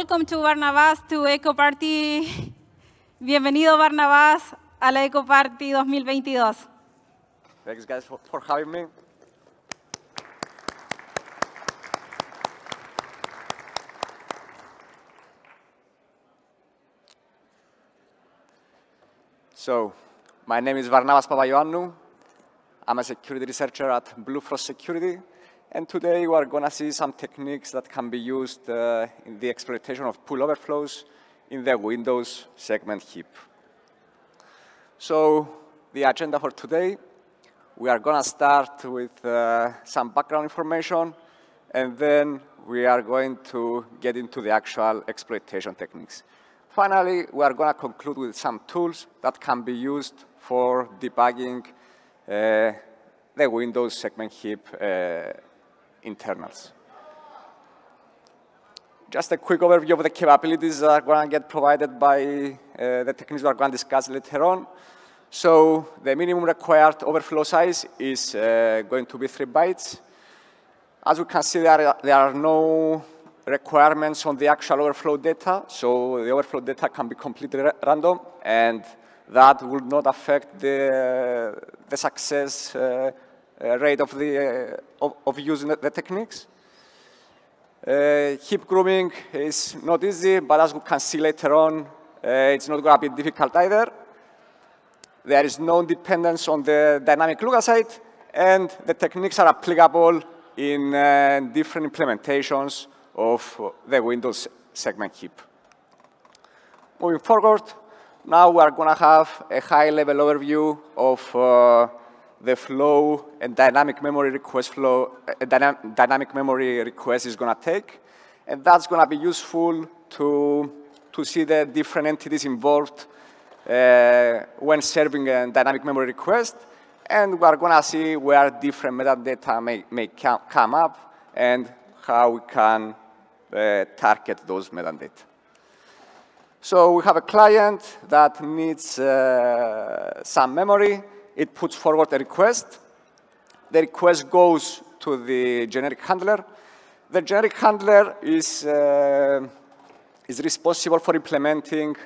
Welcome to Varnavas, to Ekoparty. Bienvenido, Varnavas, a la Ekoparty 2022. Thanks, guys, for having me. So, my name is Varnavas Papagioannou. I'm a security researcher at BlueFrost Security. And today, we are going to see some techniques that can be used in the exploitation of pool overflows in the Windows Segment Heap. So, the agenda for today, we are going to start with some background information, and then we are going to get into the actual exploitation techniques. Finally, we are going to conclude with some tools that can be used for debugging the Windows Segment Heap internals. Just a quick overview of the capabilities that are going to get provided by the techniques we are going to discuss later on. So the minimum required overflow size is going to be 3 bytes. As we can see, there are no requirements on the actual overflow data, so the overflow data can be completely random, and that will not affect the success rate of using the techniques. Heap grooming is not easy, but as we can see later on, it's not going to be difficult either. There is no dependence on the dynamic look aside, and the techniques are applicable in different implementations of the Windows Segment Heap. Moving forward, now we are going to have a high-level overview of the flow and dynamic memory request dynamic memory request is going to take, and that's going to be useful to see the different entities involved when serving a dynamic memory request, and we are going to see where different metadata may come up and how we can target those metadata. So we have a client that needs some memory. It puts forward a request. The request goes to the generic handler. The generic handler is responsible for implementing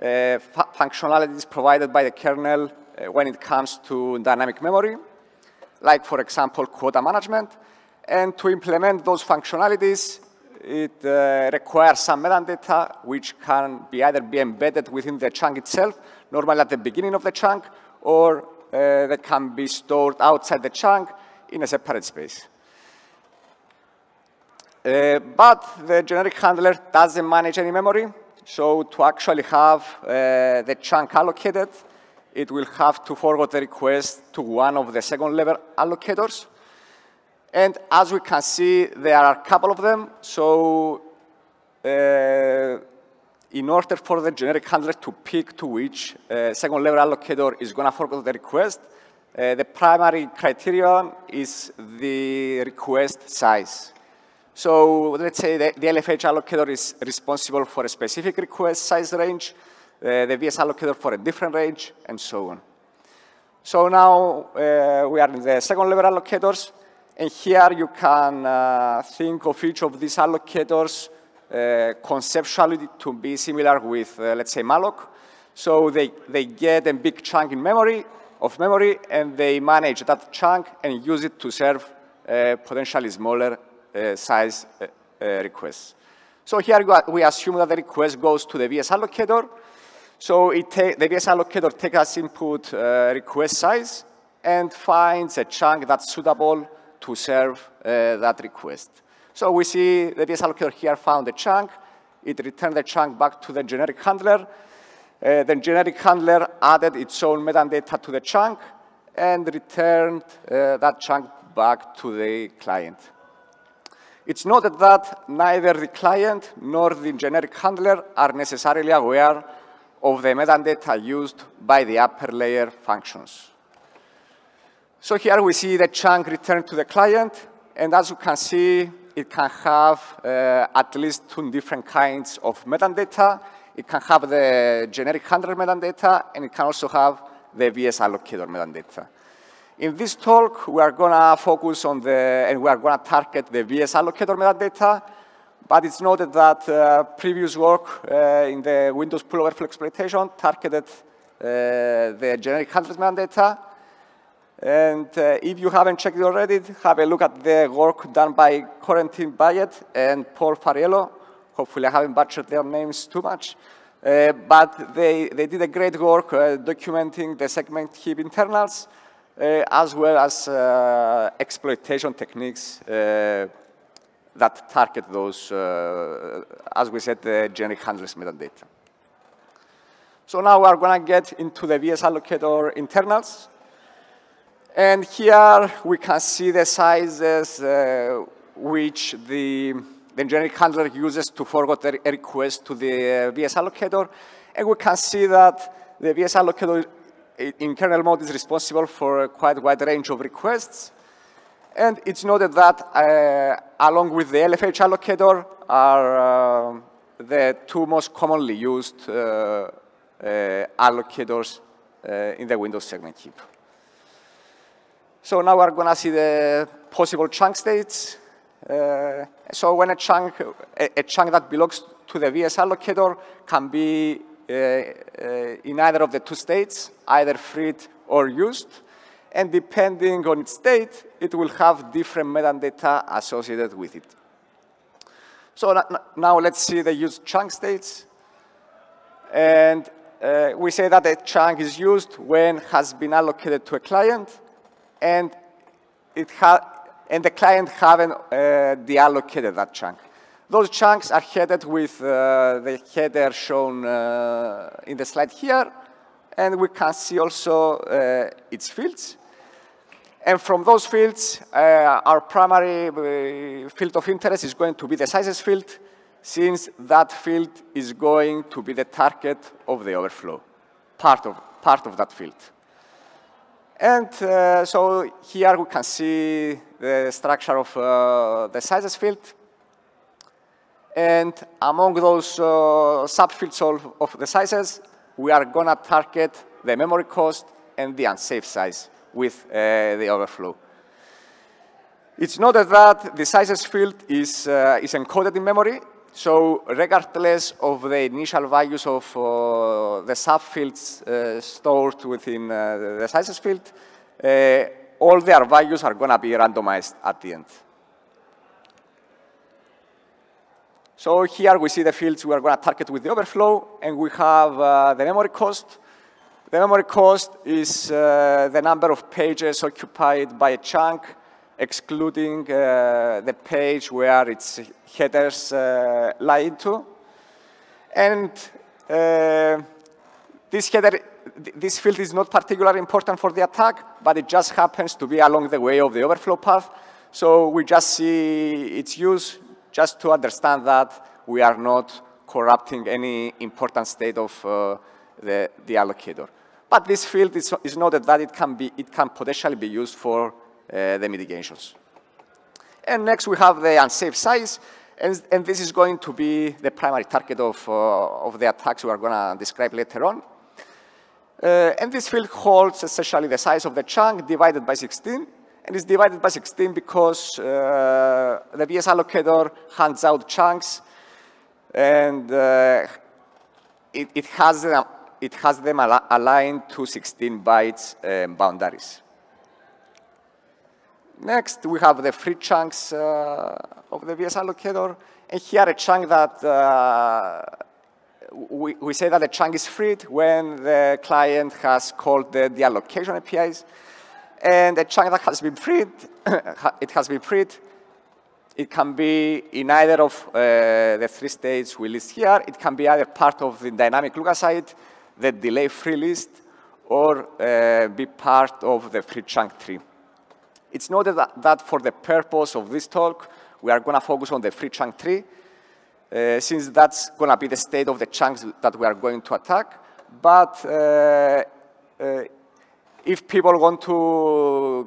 functionalities provided by the kernel when it comes to dynamic memory, like, for example, quota management. And to implement those functionalities, it requires some metadata, which can be either be embedded within the chunk itself, normally at the beginning of the chunk, or that can be stored outside the chunk in a separate space. But the generic handler doesn't manage any memory, so to actually have the chunk allocated, it will have to forward the request to one of the second-level allocators. And as we can see, there are a couple of them. So in order for the generic handler to pick to which second-level allocator is going to forward the request, the primary criterion is the request size. So let's say the LFH allocator is responsible for a specific request size range, the VS allocator for a different range, and so on. So now we are in the second-level allocators. And here you can think of each of these allocators conceptually to be similar with, let's say, malloc. So they get a big chunk of memory, and they manage that chunk and use it to serve potentially smaller size requests. So here we assume that the request goes to the VS allocator. So the VS allocator takes as input request size and finds a chunk that's suitable to serve that request. So we see the VS allocator here found a chunk. It returned the chunk back to the generic handler. The generic handler added its own metadata to the chunk and returned that chunk back to the client. It's noted that neither the client nor the generic handler are necessarily aware of the metadata used by the upper layer functions. So here we see the chunk returned to the client, and as you can see, it can have at least 2 different kinds of metadata. It can have the generic handler metadata, and it can also have the VS allocator metadata. In this talk, we are going to focus on and we are going to target the VS allocator metadata, But it's noted that previous work in the Windows pool overflow exploitation targeted the generic handler data. And if you haven't checked it already, have a look at the work done by Quentin Bayet and Paul Fariello. Hopefully I haven't butchered their names too much. But they did a great work documenting the segment heap internals as well as exploitation techniques that target those, as we said, the generic handlers metadata. So now we're going to get into the VS Allocator internals. And here we can see the sizes which the generic handler uses to forward the request to the VS Allocator. And we can see that the VS Allocator in kernel mode is responsible for a quite wide range of requests. And it's noted that along with the LFH allocator are the two most commonly used allocators in the Windows segment heap. So now we're going to see the possible chunk states. So when a chunk that belongs to the VS allocator can be in either of the two states, either freed or used. And depending on its state, it will have different metadata associated with it. So now let's see the used chunk states. And we say that a chunk is used when it has been allocated to a client, and the client haven't deallocated that chunk. Those chunks are headed with the header shown in the slide here, and we can see also its fields. And from those fields, our primary field of interest is going to be the sizes field, since that field is going to be the target of the overflow, part of that field. And so here we can see the structure of the sizes field. And among those subfields of the sizes, we are going to target the memory cost and the unsafe size with the overflow. It's noted that the sizes field is encoded in memory, so regardless of the initial values of the subfields stored within the sizes field, all their values are going to be randomized at the end. So here we see the fields we are going to target with the overflow, and we have the memory cost. The memory cost is the number of pages occupied by a chunk, excluding the page where its headers lie into. And this field is not particularly important for the attack, but it just happens to be along the way of the overflow path. So we just see its use just to understand that we are not corrupting any important state of the allocator. But this field is noted that it can potentially be used for the mitigations. And next we have the unsafe size, and this is going to be the primary target of the attacks we are going to describe later on. And this field holds essentially the size of the chunk divided by 16, and is divided by 16 because the VS allocator hands out chunks, and it has them aligned to 16 bytes boundaries. Next, we have the free chunks of the VS allocator. And here a chunk that we say that the chunk is freed when the client has called the deallocation APIs. And a chunk that has been freed, it can be in either of the three states we list here. It can be either part of the dynamic look aside, the delay free list, or be part of the free chunk tree. It's noted that for the purpose of this talk, we are going to focus on the free chunk tree, since that's going to be the state of the chunks that we are going to attack. But if people want to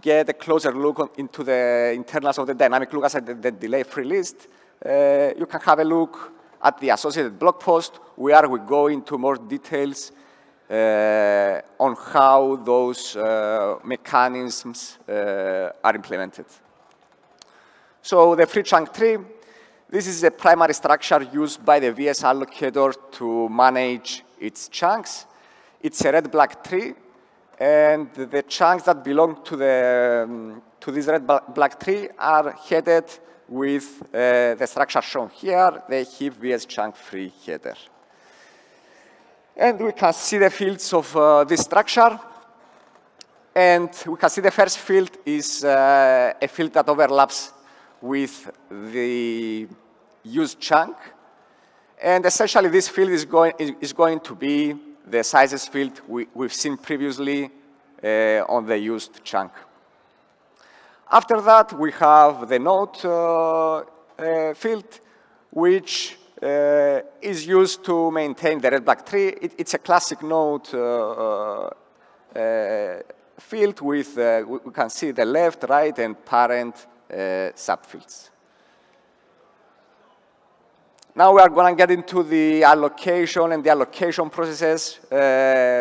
get a closer look into the internals of the dynamic look aside the delay free list, you can have a look at the associated blog post where we go into more details on how those mechanisms are implemented. So the free chunk tree, This is the primary structure used by the VS allocator to manage its chunks. It's a red-black tree, and the chunks that belong to, this red-black tree are headed with the structure shown here, the heap VS chunk free header. And we can see the fields of this structure. And we can see the first field is a field that overlaps with the used chunk. And essentially, this field is going to be the sizes field we've seen previously on the used chunk. After that, we have the node field, which is used to maintain the red-black tree. It's a classic node field with, we can see the left, right, and parent subfields. Now we are going to get into the allocation and the allocation processes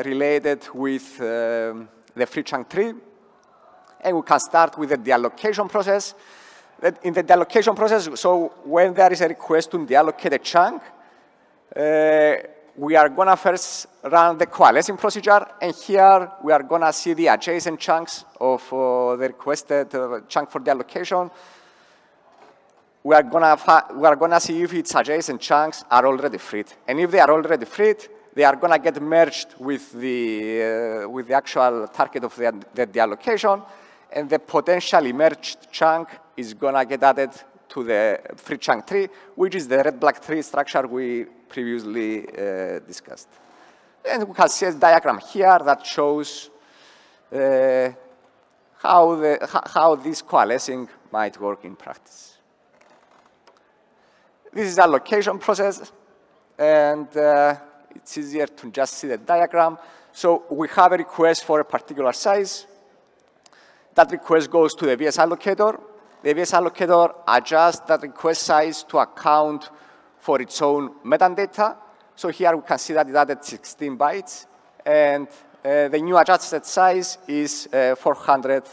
related with the free chunk tree. And we can start with the deallocation process. In the deallocation process, so when there is a request to deallocate a chunk, we are going to first run the coalescing procedure. And here, we are going to see the adjacent chunks of the requested chunk for deallocation. We are going to see if its adjacent chunks are already freed. And if they are already freed, they are going to get merged with the actual target of the deallocation. And the potentially merged chunk is going to get added to the free chunk tree, which is the red-black tree structure we previously discussed. And we can see a diagram here that shows how this coalescing might work in practice. This is the allocation process, and it's easier to just see the diagram. So we have a request for a particular size. That request goes to the VS allocator. The VS allocator adjusts that request size to account for its own metadata. So here we can see that it added 16 bytes. And the new adjusted size is 400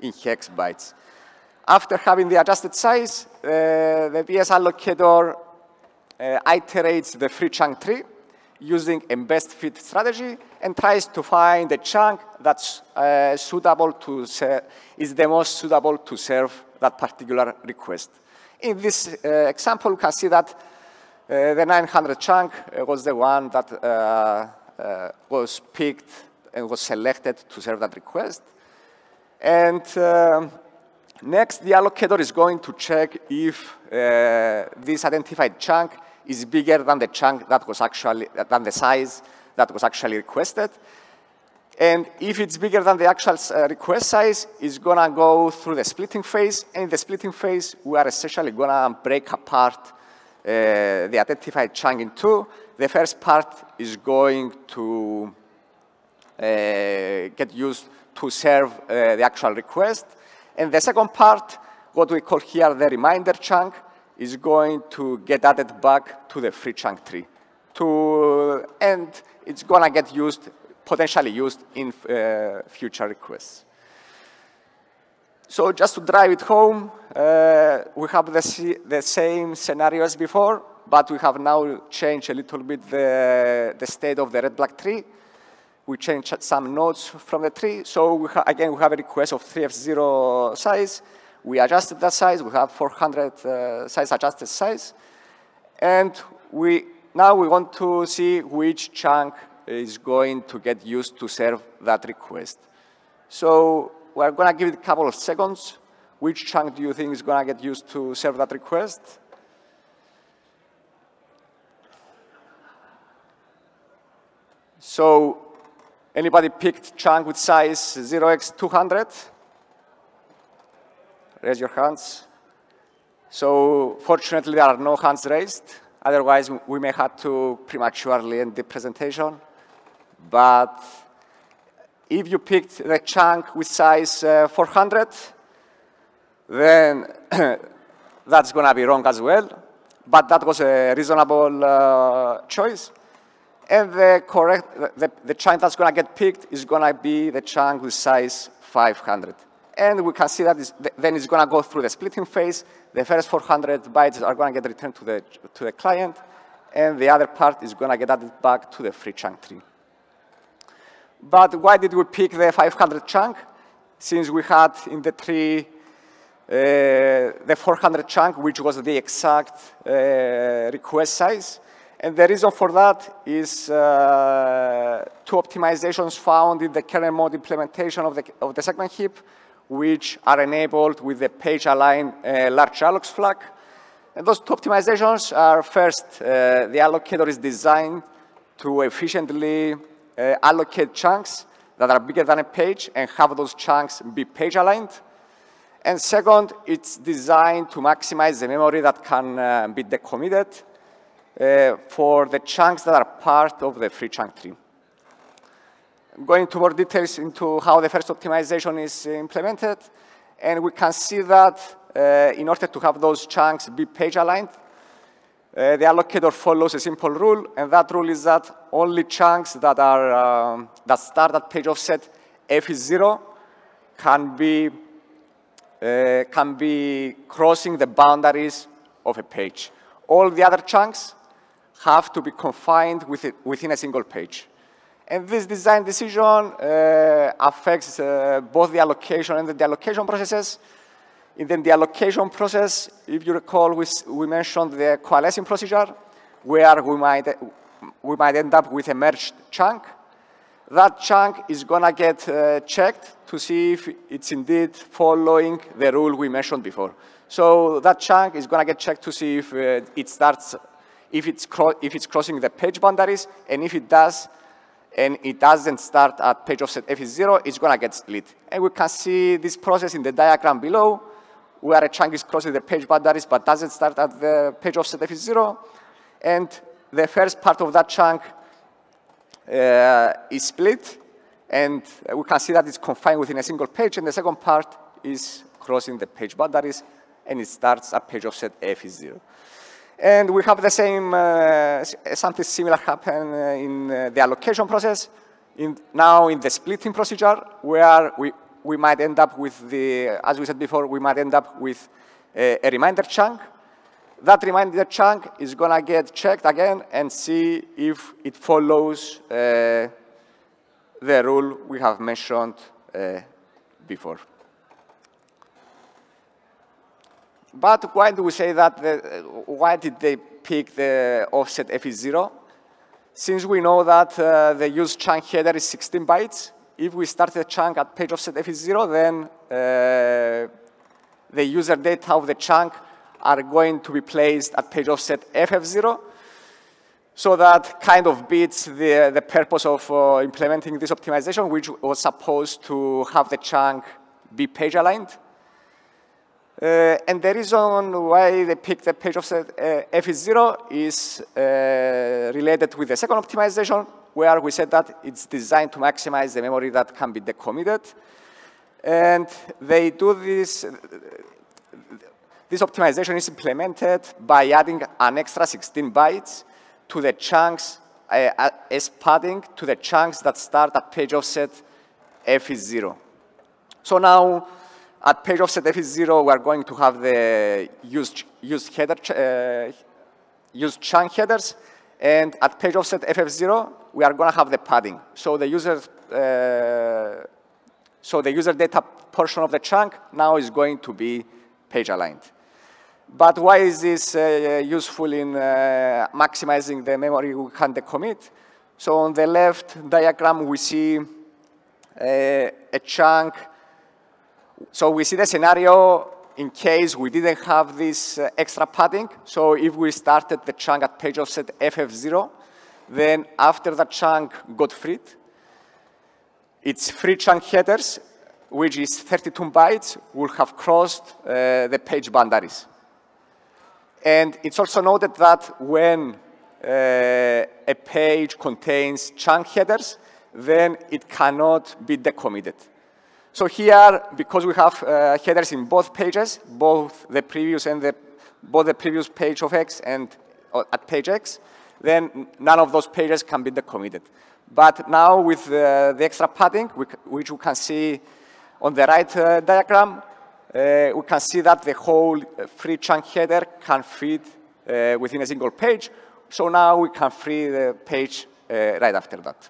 in hex bytes. After having the adjusted size, the VS allocator iterates the free chunk tree using a best fit strategy and tries to find a chunk that's suitable to is the most suitable to serve that particular request. In this example, you can see that the 900 chunk was the one that was picked and was selected to serve that request. And next, the allocator is going to check if this identified chunk is bigger than the chunk that was actually, than the size that was actually requested. And if it's bigger than the actual request size, it's going to go through the splitting phase. And in the splitting phase, we are essentially going to break apart the identified chunk in two. The first part is going to get used to serve the actual request. And the second part, what we call here the reminder chunk, is going to get added back to the free chunk tree. And it's going to get used, potentially used in future requests. So just to drive it home, we have the same scenario as before, but we have now changed a little bit the state of the red-black tree. We changed some nodes from the tree. So we again, we have a request of 3F0 size. We adjusted that size. We have 400 size adjusted size. And now we want to see which chunk is going to get used to serve that request. So we're going to give it a couple of seconds. Which chunk do you think is going to get used to serve that request? So anybody picked chunk with size 0x200? Raise your hands. So fortunately, there are no hands raised. Otherwise, we may have to prematurely end the presentation. But if you picked the chunk with size 400, then that's going to be wrong as well. But that was a reasonable choice. And the chunk that's going to get picked is going to be the chunk with size 500. and we can see that then it's going to go through the splitting phase. The first 400 bytes are going to get returned to the client, and the other part is going to get added back to the free chunk tree. But why did we pick the 500 chunk? Since we had in the tree the 400 chunk, which was the exact request size. And the reason for that is two optimizations found in the kernel mode implementation of the segment heap, which are enabled with the page align large allocs flag. And those two optimizations are first, the allocator is designed to efficiently allocate chunks that are bigger than a page and have those chunks be page aligned. And second, it's designed to maximize the memory that can be decommitted for the chunks that are part of the free chunk tree. Going into more details into how the first optimization is implemented, and we can see that in order to have those chunks be page aligned, the allocator follows a simple rule, and that rule is that only chunks that are that start at page offset f is 0 can be crossing the boundaries of a page. All the other chunks have to be confined within a single page. And this design decision affects both the allocation and the deallocation processes. In the deallocation process, if you recall, we mentioned the coalescing procedure, where we might end up with a merged chunk. That chunk is going to get checked to see if it's indeed following the rule we mentioned before. So that chunk is going to get checked to see if it's crossing the page boundaries, and if it does, and it doesn't start at page offset f is 0, it's going to get split. And we can see this process in the diagram below, where a chunk is crossing the page boundaries but doesn't start at the page offset f is 0, and the first part of that chunk is split, and we can see that it's confined within a single page, and the second part is crossing the page boundaries, and it starts at page offset f is 0. And we have the same, something similar happen in the allocation process. Now in the splitting procedure, where we might end up with the, as we said before, we might end up with a reminder chunk. That reminder chunk is going to get checked again and see if it follows the rule we have mentioned before. But why do we say that? Why did they pick the offset f is 0? Since we know that the use chunk header is 16 bytes, if we start the chunk at page offset f is 0, then the user data of the chunk are going to be placed at page offset FF0. So that kind of beats the purpose of implementing this optimization, which was supposed to have the chunk be page aligned. And the reason why they picked the page offset FF0 is related with the second optimization, where we said that it's designed to maximize the memory that can be decommitted. And they do this. This optimization is implemented by adding an extra 16 bytes to the chunks as padding to the chunks that start at page offset f is 0. So now at page offset f is 0, we are going to have the used chunk headers, and at page offset FF0, we are going to have the padding. So the user data portion of the chunk now is going to be page aligned. But why is this useful in maximizing the memory we can decommit? So on the left diagram, we see a chunk. So we see the scenario in case we didn't have this extra padding. So if we started the chunk at page offset FF0, then after the chunk got freed, its free chunk headers, which is 32 bytes, will have crossed the page boundaries. And it's also noted that when a page contains chunk headers, then it cannot be decommitted. So here, because we have headers in both pages, both the previous page of X and at page X, then none of those pages can be decommitted. But now with the extra padding, which we can see On the right diagram, we can see that the whole free chunk header can fit within a single page. So now we can free the page right after that.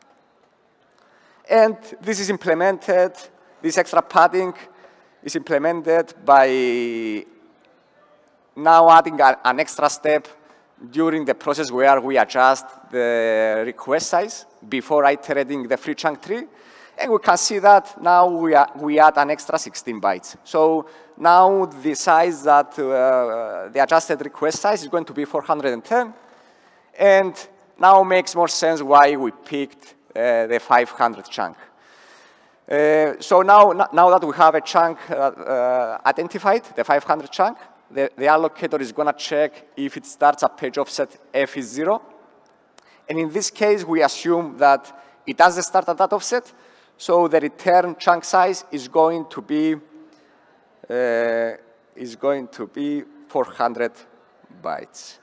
And this is implemented, this extra padding is implemented by now adding an extra step during the process where we adjust the request size before iterating the free chunk tree. And we can see that now we add an extra 16 bytes. So now the size that the adjusted request size is going to be 410. And now makes more sense why we picked the 500 chunk. So now that we have a chunk identified, the 500 chunk, the allocator is going to check if it starts at page offset F is 0. And in this case, we assume that it doesn't start at that offset. So the return chunk size is going to be 400 bytes.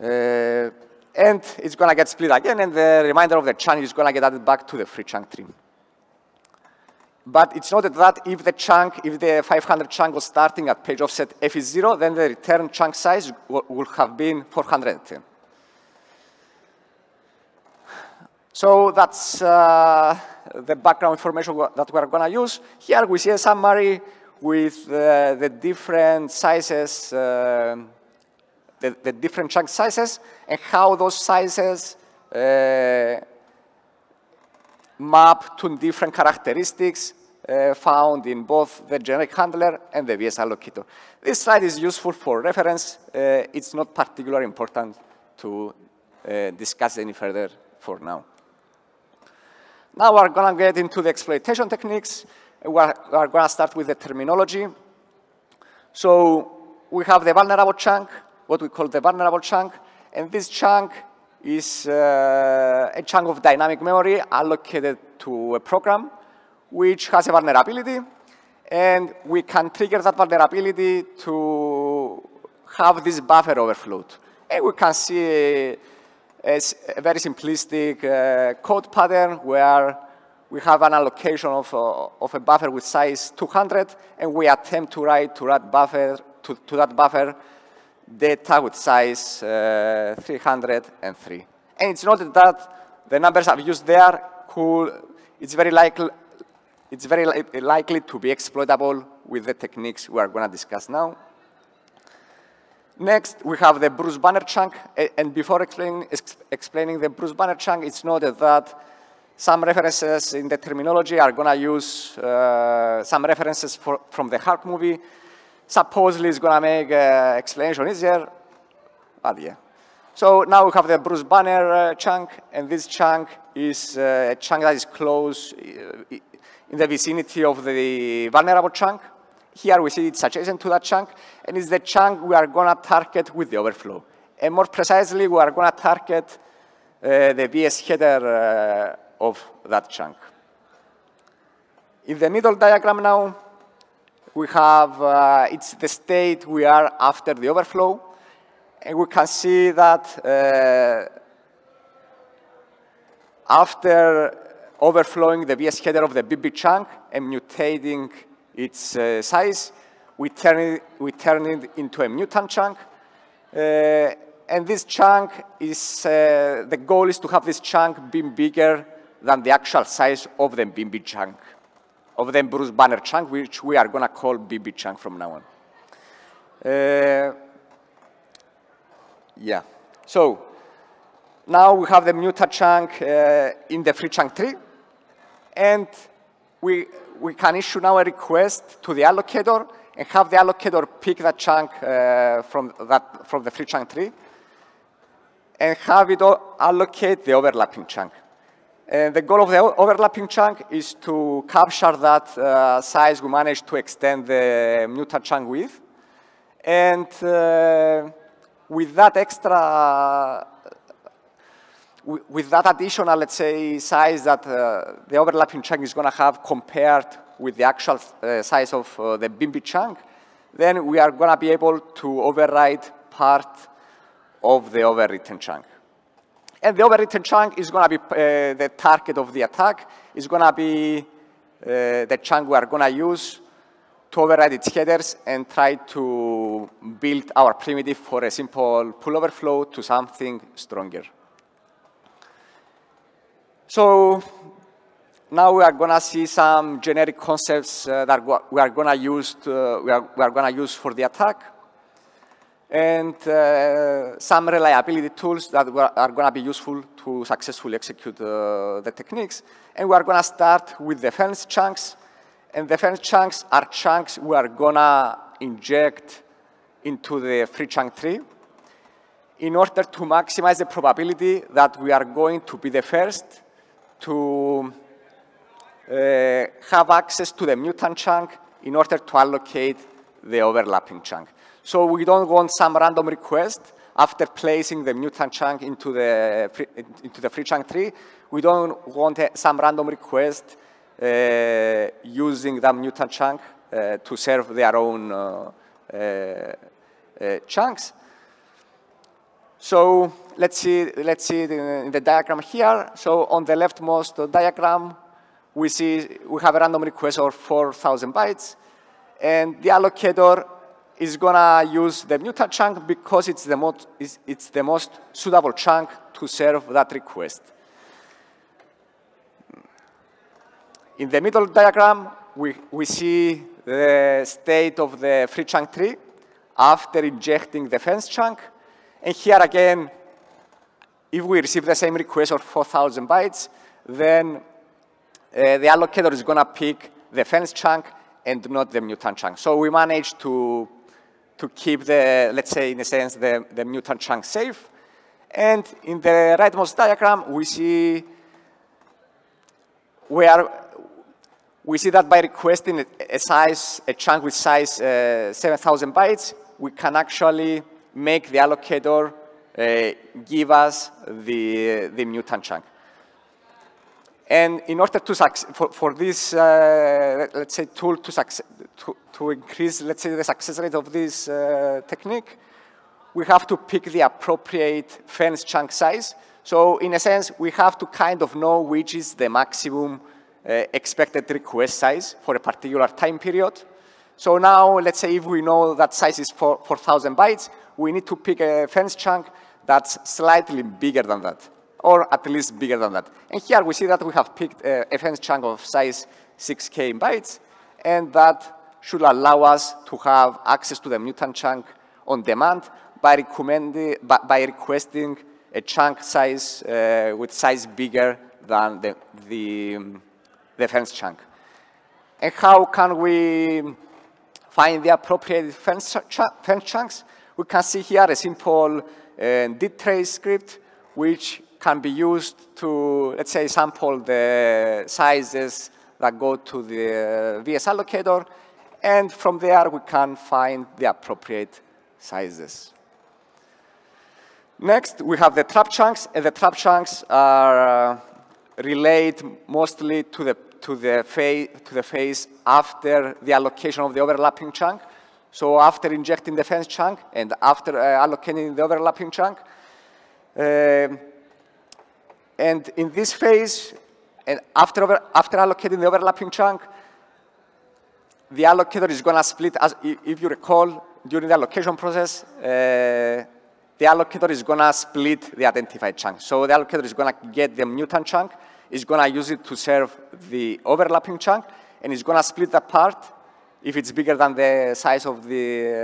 And it's going to get split again, and the remainder of the chunk is going to get added back to the free chunk tree. But it's noted that if the 500 chunk was starting at page offset F is 0, then the return chunk size would have been 410. So that's the background information that we're going to use. Here we see a summary with the different sizes, the different chunk sizes, and how those sizes map to different characteristics found in both the generic handler and the VS allocator. This slide is useful for reference. It's not particularly important to discuss any further for now. Now we're going to get into the exploitation techniques. We're going to start with the terminology. So we have the vulnerable chunk, what we call the vulnerable chunk. And this chunk is a chunk of dynamic memory allocated to a program, which has a vulnerability. And we can trigger that vulnerability to have this buffer overflowed. And we can see a very simplistic code pattern where we have an allocation of a buffer with size 200, and we attempt to write to that buffer data with size 303. And it's noted that the numbers I've used there it's very likely to be exploitable with the techniques we are going to discuss now. Next, we have the Bruce Banner chunk. And before explaining the Bruce Banner chunk, it's noted that some references in the terminology are going to use some references from the Hulk movie. Supposedly, it's going to make explanation easier. But yeah. So now we have the Bruce Banner chunk. And this chunk is a chunk that is close in the vicinity of the vulnerable chunk. Here we see it's adjacent to that chunk, and it's the chunk we are going to target with the overflow. And more precisely, we are going to target the VS header of that chunk. In the middle diagram now, we have it's the state we are after the overflow. And we can see that after overflowing the VS header of the BB chunk and mutating its size, we turn it into a mutant chunk. And this chunk is, the goal is to have this chunk be bigger than the actual size of the BB chunk, of the Bruce Banner chunk, which we are going to call BB chunk from now on. Yeah. So now we have the mutant chunk in the free chunk tree. And we can issue now a request to the allocator and have the allocator pick that chunk from the free chunk tree and have it allocate the overlapping chunk. And the goal of the overlapping chunk is to capture that size we managed to extend the mutant chunk with. And with that extra, with that additional, let's say, size that the overlapping chunk is going to have compared with the actual size of the BB chunk, then we are going to be able to override part of the overwritten chunk. And the overwritten chunk is going to be the target of the attack. It's going to be the chunk we are going to use to override its headers and try to build our primitive for a simple pull overflow to something stronger. So now we are going to see some generic concepts that we are going to use for the attack, and some reliability tools that are going to be useful to successfully execute the techniques. And we are going to start with the fence chunks. And the fence chunks are chunks we are going to inject into the free chunk tree in order to maximize the probability that we are going to be the first to have access to the mutant chunk in order to allocate the overlapping chunk. So we don't want some random request after placing the mutant chunk into the free chunk tree. We don't want some random request using that mutant chunk to serve their own chunks. So let's see it in the diagram here. So on the leftmost diagram, we have a random request of 4,000 bytes. And the allocator is going to use the mutant chunk because it's the most suitable chunk to serve that request. In the middle diagram, we see the state of the free chunk tree after injecting the fence chunk. And here again, if we receive the same request of 4,000 bytes, then the allocator is going to pick the fence chunk and not the mutant chunk. So we managed to keep the, let's say, in a sense, the mutant chunk safe. And in the rightmost diagram, we see that by requesting a chunk with size 7,000 bytes, we can actually make the allocator give us the mutant chunk. And in order to for this, let's say, tool to increase, let's say, the success rate of this technique, we have to pick the appropriate fence chunk size. So in a sense, we have to kind of know which is the maximum expected request size for a particular time period. So now, let's say, if we know that size is 4,000 bytes, we need to pick a fence chunk that's slightly bigger than that, or at least bigger than that. And here we see that we have picked a fence chunk of size 6K in bytes, and that should allow us to have access to the mutant chunk on demand by requesting a chunk size with size bigger than the fence chunk. And how can we find the appropriate fence chunks? We can see here a simple did trace script, which can be used to, let's say, sample the sizes that go to the VS allocator. And from there, we can find the appropriate sizes. Next, we have the trap chunks. And the trap chunks are relate mostly to the phase after the allocation of the overlapping chunk. So after injecting the fence chunk and after allocating the overlapping chunk, and in this phase, and after allocating the overlapping chunk, the allocator is going to split, as if you recall, during the allocation process, the allocator is going to split the identified chunk. So the allocator is going to get the mutant chunk, is going to use it to serve the overlapping chunk, and is going to split that part if it's bigger than the size of the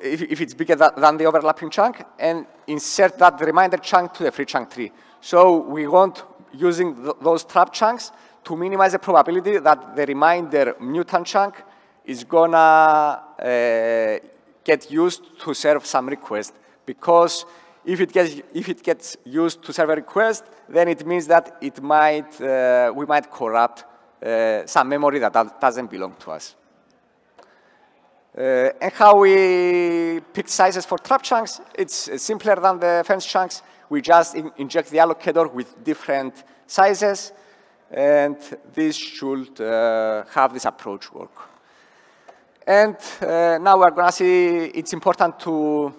if it's bigger than the overlapping chunk, and insert that remainder chunk to the free chunk tree. So we want, using those trap chunks, to minimize the probability that the remainder mutant chunk is going to get used to serve some request. Because if it gets used to serve a request, then it means that it might, we might corrupt some memory that doesn't belong to us. And how we pick sizes for trap chunks, it's simpler than the fence chunks. We just inject the allocator with different sizes, and this should have this approach work. And now we're going to see it's important to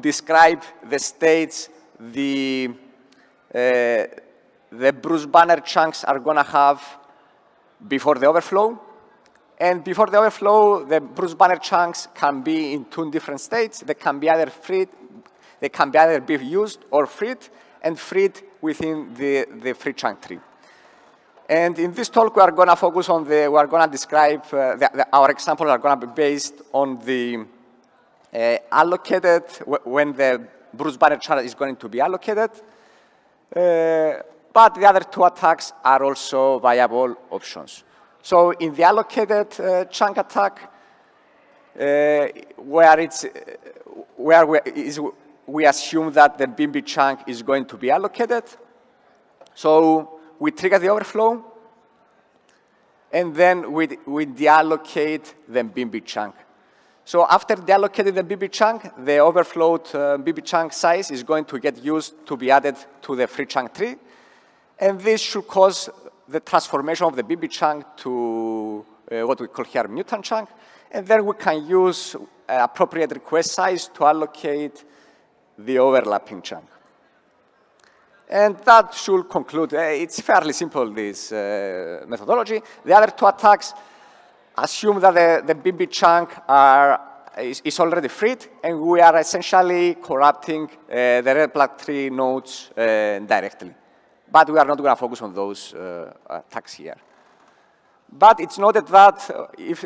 describe the states, the bruise banner chunks are going to have before the overflow. And before the overflow, the bruise banner chunks can be in two different states. They can be either freed, they can be either be used or freed, and freed within the free chunk tree. And in this talk, we are going to focus on the, we are going to describe, our examples are going to be based on the allocated, when the bruise banner chart is going to be allocated. But the other two attacks are also viable options. So in the allocated chunk attack, we assume that the BIMBY chunk is going to be allocated. So we trigger the overflow, and then we deallocate the BIMBY chunk. So after deallocating the BB chunk, the overflowed BB chunk size is going to get used to be added to the free chunk tree. And this should cause the transformation of the BB chunk to what we call here mutant chunk. And then we can use appropriate request size to allocate the overlapping chunk. And that should conclude. It's fairly simple, this methodology. The other two attacks assume that the BB chunk is already freed, and we are essentially corrupting the red blood tree nodes directly. But we are not going to focus on those attacks here. But it's noted that if,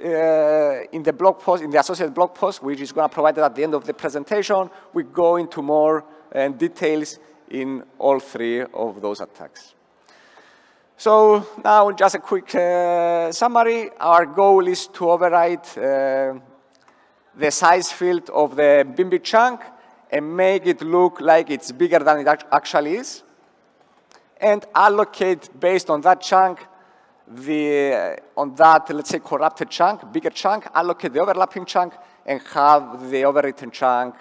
in the blog post, in the associated blog post, which is going to be provided at the end of the presentation, we go into more details in all three of those attacks. So now, just a quick summary. Our goal is to override the size field of the BIMBY chunk and make it look like it's bigger than it actually is, and allocate based on that chunk, let's say, corrupted chunk, bigger chunk, allocate the overlapping chunk, and have the overwritten chunk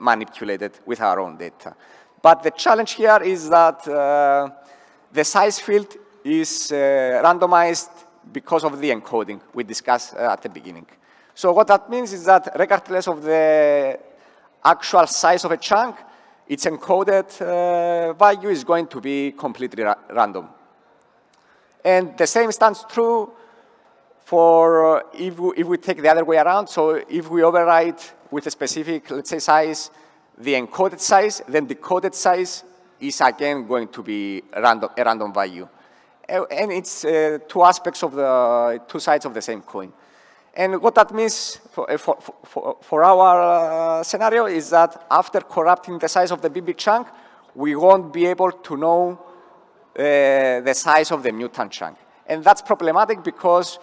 manipulated with our own data. But the challenge here is that the size field is randomized because of the encoding we discussed at the beginning. So what that means is that regardless of the actual size of a chunk, its encoded value is going to be completely random. And the same stands true for if we take the other way around. So if we override with a specific, let's say, size, the encoded size, then the coded size is again going to be a random value. And it's two aspects of the, two sides of the same coin. And what that means for our scenario is that after corrupting the size of the BB chunk, we won't be able to know the size of the mutant chunk. And that's problematic because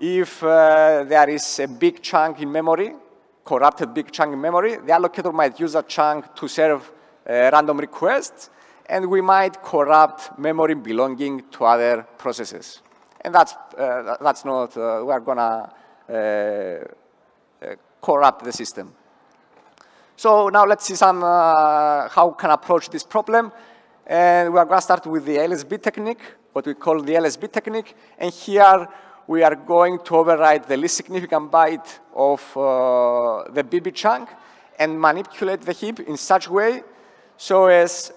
if there is a big chunk in memory, corrupted big chunk in memory, the allocator might use a chunk to serve random requests, and we might corrupt memory belonging to other processes. And that's not, we're gonna corrupt the system. So now let's see some, how we can approach this problem. And we're gonna start with the LSB technique, what we call the LSB technique, and here we are going to override the least significant byte of the BB chunk and manipulate the heap in such way so as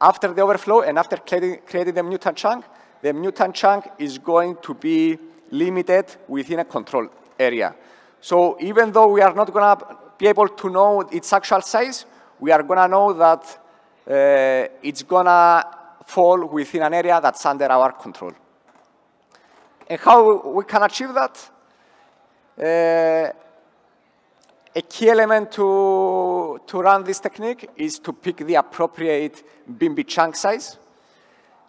after the overflow and after creating the mutant chunk, the mutant chunk is going to be limited within a control area. So even though we are not going to be able to know its actual size, we are going to know that it's going to fall within an area that's under our control. And how we can achieve that? A key element to run this technique is to pick the appropriate BIMBY chunk size.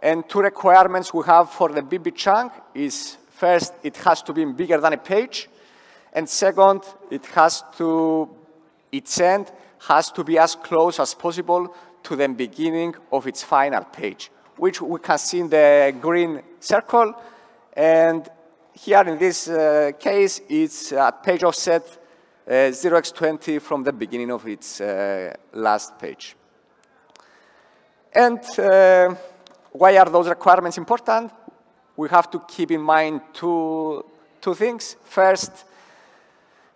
And two requirements we have for the BIMBY chunk is, first, it has to be bigger than a page. And second, its end has to be as close as possible to the beginning of its final page, which we can see in the green circle. And here in this case, it's at page offset 0x20 from the beginning of its last page. And why are those requirements important? We have to keep in mind two things. First,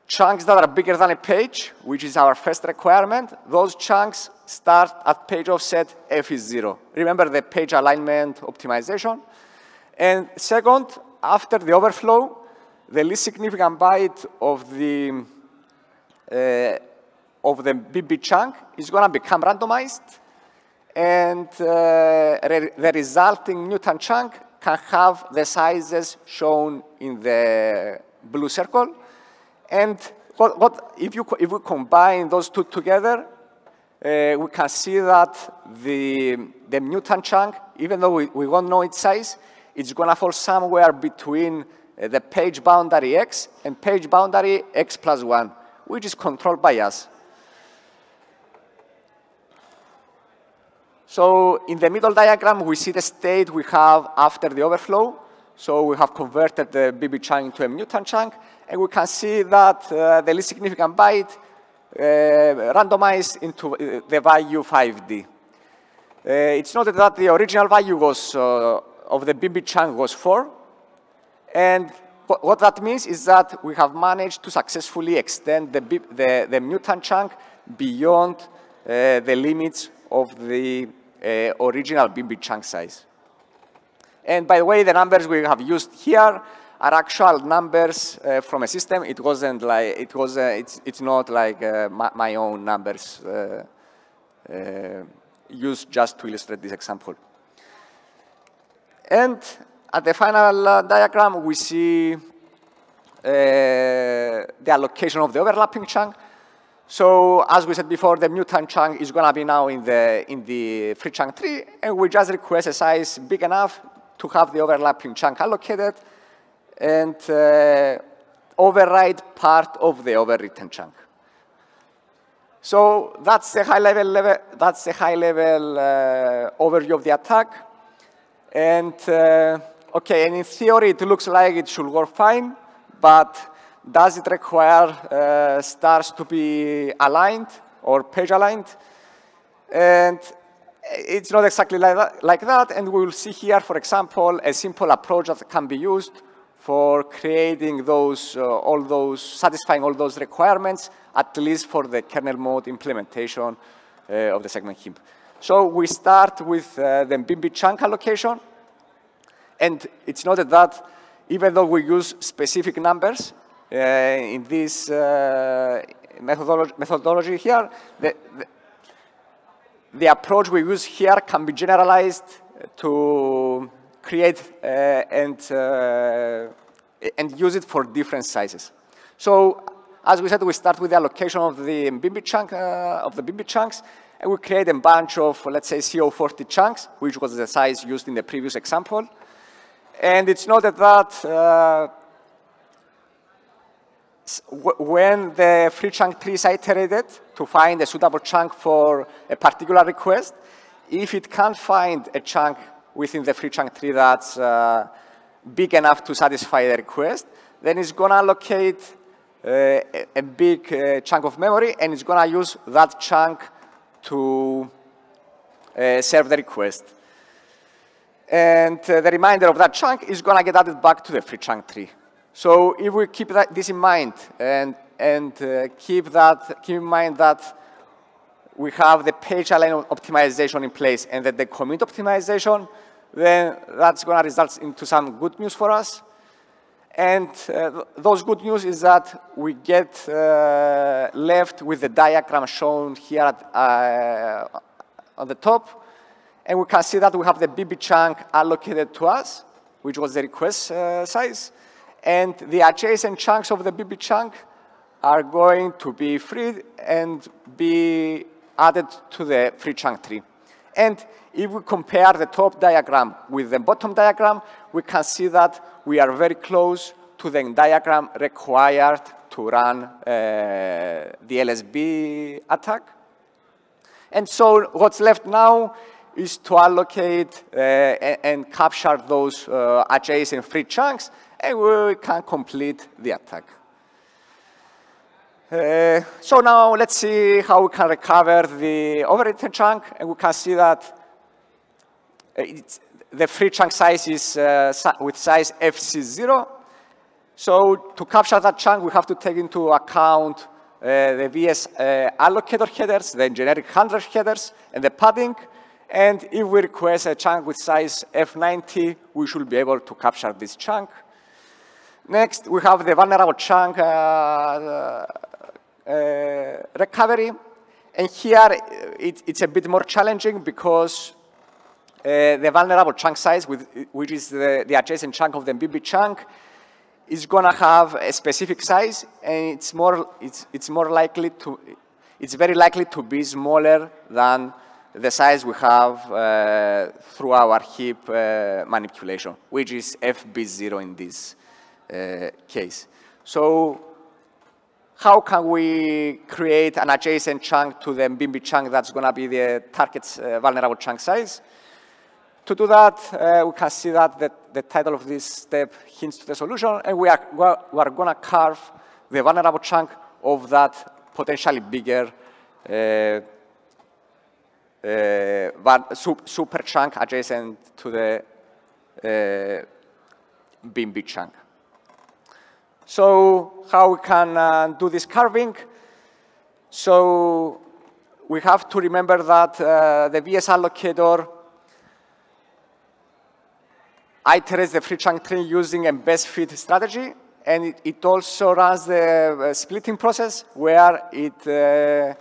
Chunks that are bigger than a page, which is our first requirement, those chunks start at page offset F is 0. Remember the page alignment optimization. And second, after the overflow, the least significant byte of the BB chunk is going to become randomized, and the resulting mutant chunk can have the sizes shown in the blue circle. And if we combine those two together, we can see that the mutant chunk, even though we won't know its size, it's going to fall somewhere between the page boundary X and page boundary X plus 1, which is controlled by us. So in the middle diagram, we see the state we have after the overflow. So we have converted the BB chunk into a mutant chunk, and we can see that the least significant byte randomized into the value 5D. It's noted that the original value was, of the BB chunk was 4, and what that means is that we have managed to successfully extend the mutant chunk beyond the limits of the original BB chunk size. And by the way, the numbers we have used here are actual numbers from a system. It wasn't like it was. It's not like my own numbers used just to illustrate this example. And at the final diagram, we see the allocation of the overlapping chunk. So as we said before, the mutant chunk is going to be now in the free chunk tree, and we just request a size big enough to have the overlapping chunk allocated and override part of the overwritten chunk. So that's the high level overview of the attack. And okay, and in theory it looks like it should work fine, but does it require stars to be aligned or page aligned? And it's not exactly like that, and we'll see here, for example, a simple approach that can be used for creating those, satisfying all those requirements, at least for the kernel mode implementation of the segment heap. So we start with the BB chunk allocation, and it's noted that even though we use specific numbers in this methodology here, the approach we use here can be generalized to create and use it for different sizes. So, as we said, we start with the allocation of the BB chunk of the BB chunks, and we create a bunch of, let's say, CO40 chunks, which was the size used in the previous example. And it's noted that when the free chunk tree is iterated to find a suitable chunk for a particular request, if it can't find a chunk within the free chunk tree that's big enough to satisfy the request, then it's going to allocate a big chunk of memory, and it's going to use that chunk to serve the request. And the remainder of that chunk is going to get added back to the free chunk tree. So if we keep this in mind and keep in mind that we have the page alignment optimization in place and the commit optimization, then that's going to result into some good news for us. And those good news is that we get left with the diagram shown here at, on the top, and we can see that we have the BB chunk allocated to us, which was the request size. And the adjacent chunks of the BB chunk are going to be freed and be added to the free chunk tree. And if we compare the top diagram with the bottom diagram, we can see that we are very close to the diagram required to run the LSB attack. And so what's left now is to allocate and capture those adjacent free chunks, and we can complete the attack. So now let's see how we can recover the overwritten chunk, and we can see that the free chunk size is with size FC0. So to capture that chunk, we have to take into account the VS allocator headers, the generic handler headers, and the padding. And if we request a chunk with size F90, we should be able to capture this chunk. Next, we have the vulnerable chunk recovery. And here, it's a bit more challenging because the vulnerable chunk size, which is the adjacent chunk of the MBB chunk, is going to have a specific size, and it's very likely to be smaller than the size we have through our heap manipulation, which is FB0 in this case. So how can we create an adjacent chunk to the MBB chunk that's going to be the target's vulnerable chunk size? To do that, we can see that the title of this step hints to the solution, and we are going to carve the vulnerable chunk of that potentially bigger super chunk adjacent to the BIMB chunk. So how we can do this carving? So we have to remember that the VS allocator iterates the free chunk tree using a best fit strategy, and it also runs the splitting process where the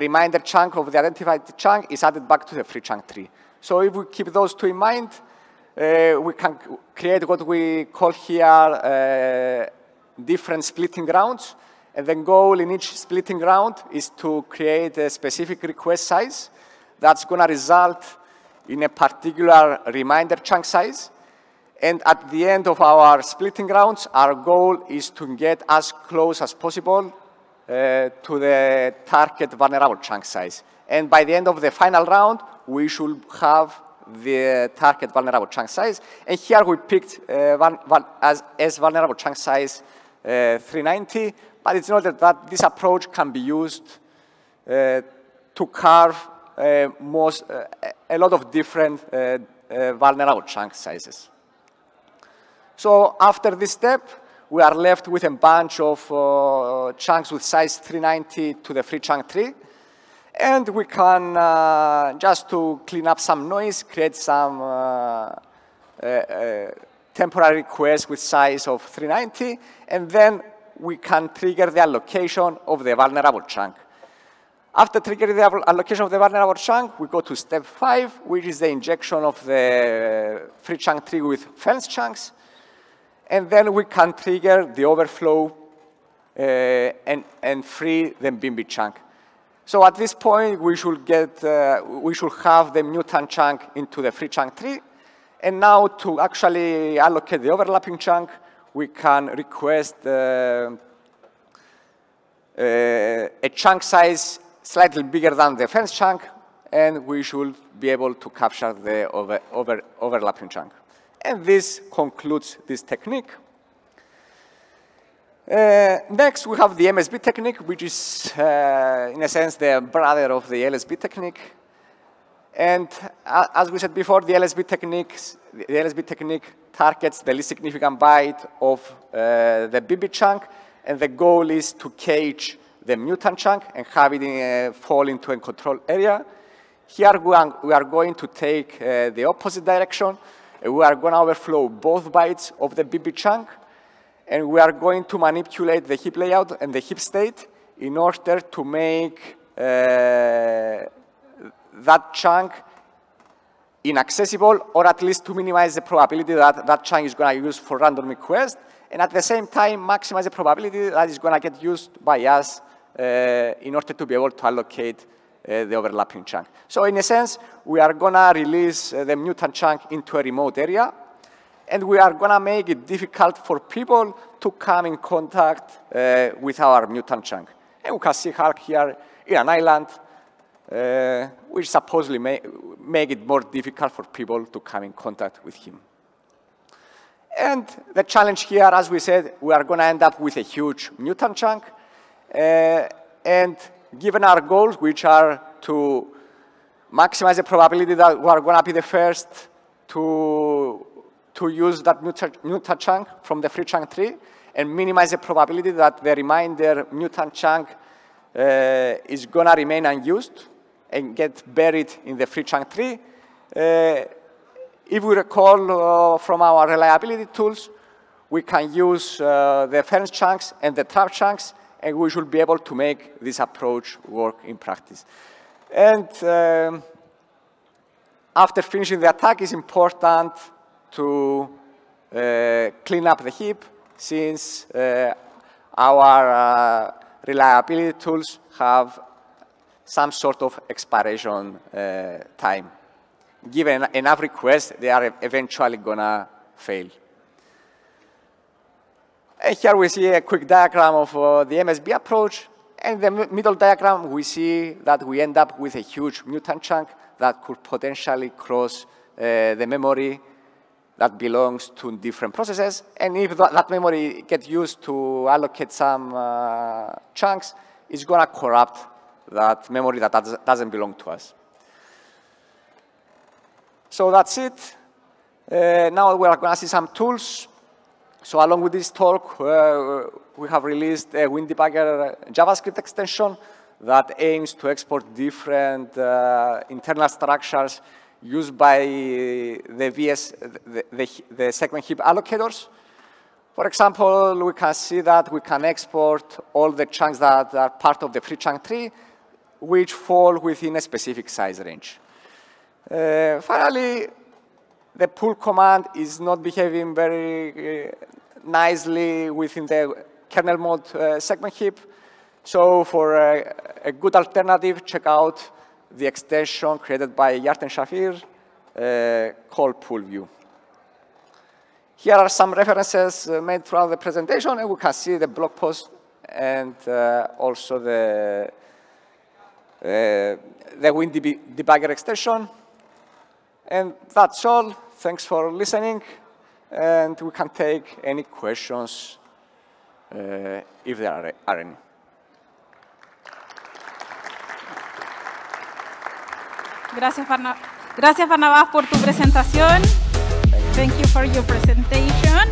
remainder chunk of the identified chunk is added back to the free chunk tree. So if we keep those two in mind, we can create what we call here different splitting rounds. And the goal in each splitting round is to create a specific request size that's going to result in a particular remainder chunk size. And at the end of our splitting rounds, our goal is to get as close as possible to the target vulnerable chunk size. And by the end of the final round, we should have the target vulnerable chunk size. And here we picked as vulnerable chunk size 390, but it's noted that this approach can be used to carve a lot of different vulnerable chunk sizes. So after this step, we are left with a bunch of chunks with size 390 to the free chunk tree. And we can, just to clean up some noise, create some temporary requests with size of 390. And then we can trigger the allocation of the vulnerable chunk. After triggering the allocation of the vulnerable chunk, we go to step 5, which is the injection of the free chunk tree with fence chunks. And then we can trigger the overflow and free the BIMB chunk. So at this point, we should have the mutant chunk into the free chunk tree. And now to actually allocate the overlapping chunk, we can request a chunk size slightly bigger than the fence chunk, and we should be able to capture the overlapping chunk. And this concludes this technique. Next, we have the MSB technique, which is, in a sense, the brother of the LSB technique. And as we said before, the LSB technique targets the least significant byte of the BB chunk. And the goal is to cage the mutant chunk and have it fall into a control area. Here, we are going to take the opposite direction. We are going to overflow both bytes of the BB chunk, and we are going to manipulate the heap layout and the heap state in order to make that chunk inaccessible, or at least to minimize the probability that that chunk is going to use for random requests, and at the same time maximize the probability that it's going to get used by us in order to be able to allocate the overlapping chunk. So in a sense, we are going to release the mutant chunk into a remote area, and we are going to make it difficult for people to come in contact with our mutant chunk. And we can see how here in an island, which supposedly make it more difficult for people to come in contact with him. And the challenge here, as we said, we are going to end up with a huge mutant chunk, and given our goals, which are to maximize the probability that we are going to be the first to to use that mutant chunk from the free chunk tree and minimize the probability that the remainder mutant chunk is going to remain unused and get buried in the free chunk tree. If we recall from our reliability tools, we can use the ference chunks and the trap chunks, and we should be able to make this approach work in practice. And after finishing the attack, it's important to clean up the heap, since our reliability tools have some sort of expiration time. Given enough requests, they are eventually going to fail. And here we see a quick diagram of the MSB approach. And the middle diagram, we see that we end up with a huge mutant chunk that could potentially cross the memory that belongs to different processes. And if that memory gets used to allocate some chunks, it's going to corrupt that memory that doesn't belong to us. So that's it. Now we are going to see some tools. So along with this talk, we have released a WinDebugger JavaScript extension that aims to export different internal structures used by the segment heap allocators. For example, we can see that we can export all the chunks that are part of the free chunk tree, which fall within a specific size range. Finally, the pull command is not behaving very nicely within the kernel mode segment heap. So for a good alternative, check out the extension created by Yarden Shafir called PullView. Here are some references made throughout the presentation, and we can see the blog post and also the WinDebugger extension. And that's all. Thanks for listening. And we can take any questions if there are any. Gracias, Varnavas, por tu presentación. Thank you for your presentation.